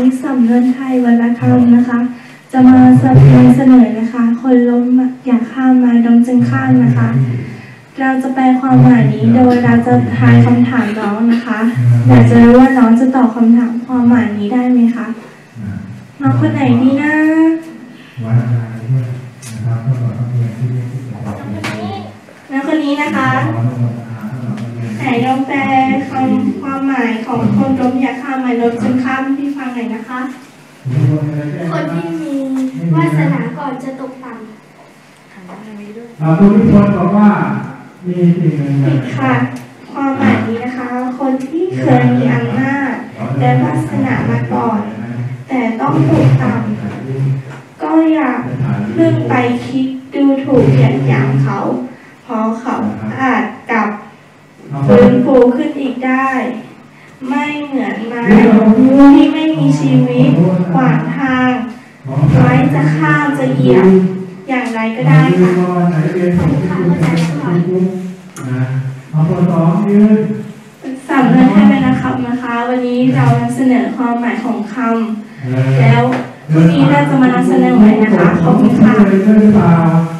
นี้สำเนินไทยวันละคำนะคะจะมาเสนอนะคะคนล้มอยากข้ามไม้ล้มจึงข้ามนะคะเราจะแปลความหมายนี้โดยเราจะทายคำถามน้องนะคะอยากจะรู้ว่าน้องจะตอบคำถามความหมายนี้ได้ไหมคะน้องคนไหนดีนะน้องคนนี้นะคะไหนลองแปลคำความหมายของคนล้มอยากข้ามไม้ล้มจึงข้ามที่ฟังหน่อยนะคะคนที่มีวาสนาก่อนจะตกต่ำผู้พิพากษาบอกว่ามีสิ่งหนึ่งค่ะความหมายนี้นะคะคนที่เคยมีอำนาจและวาสนามาก่อนแต่ต้องตกต่ำก็อย่าเพิ่งไปคิดดูถูกเหยียดหยามเขาเพราะเขาอาจกลับฟื้นฟูขึ้นอีกได้ไม่เหมือนไม้ที่ไม่มีชีวิตขวางทางไว้จะข้ามจะเหยียบอย่างไรก็ได้ค่ะสำเร็จให้เป็นนะครับนะคะวันนี้เรานำเสนอความหมายของคำแล้ววันนี้เราจะมานำเสนอใหม่นะคะขอบคุณค่ะ